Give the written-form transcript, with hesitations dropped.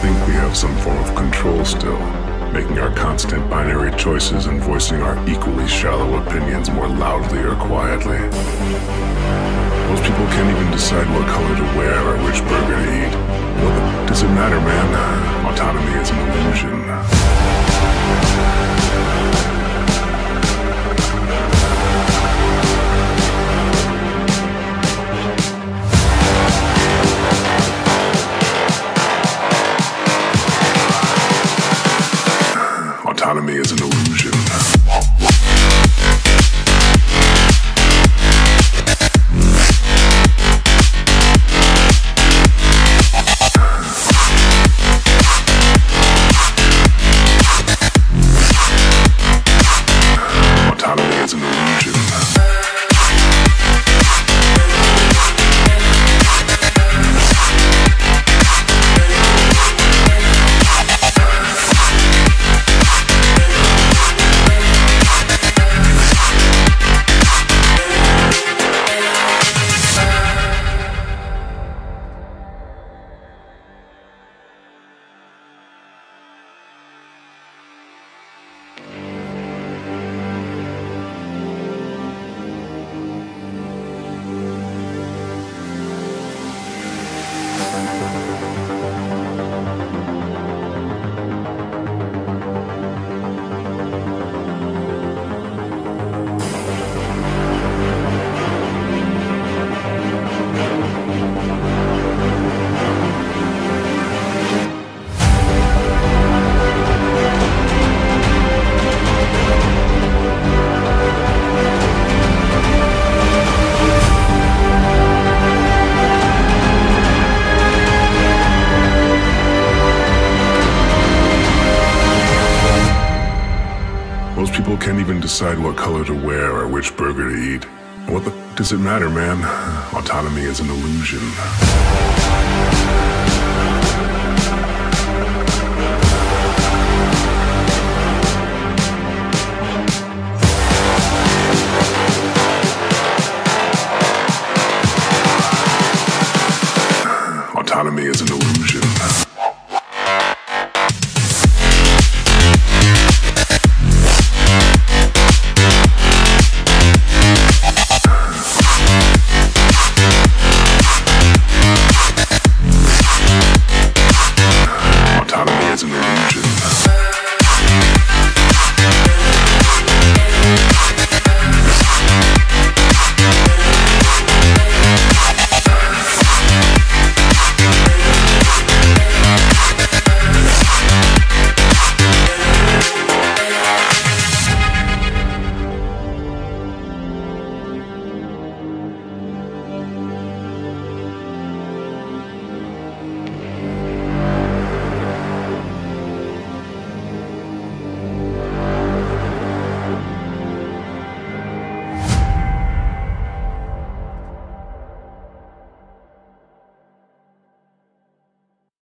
think we have some form of control still, making our constant binary choices and voicing our equally shallow opinions more loudly or quietly. Most people can't even decide what color to wear or which burger to eat. What the f*** does it matter, man? Autonomy is an illusion. Autonomy is an illusion. Autonomy is an illusion. Most people can't even decide what color to wear or which burger to eat. What the f*** does it matter, man? Autonomy is an illusion. Autonomy is an illusion.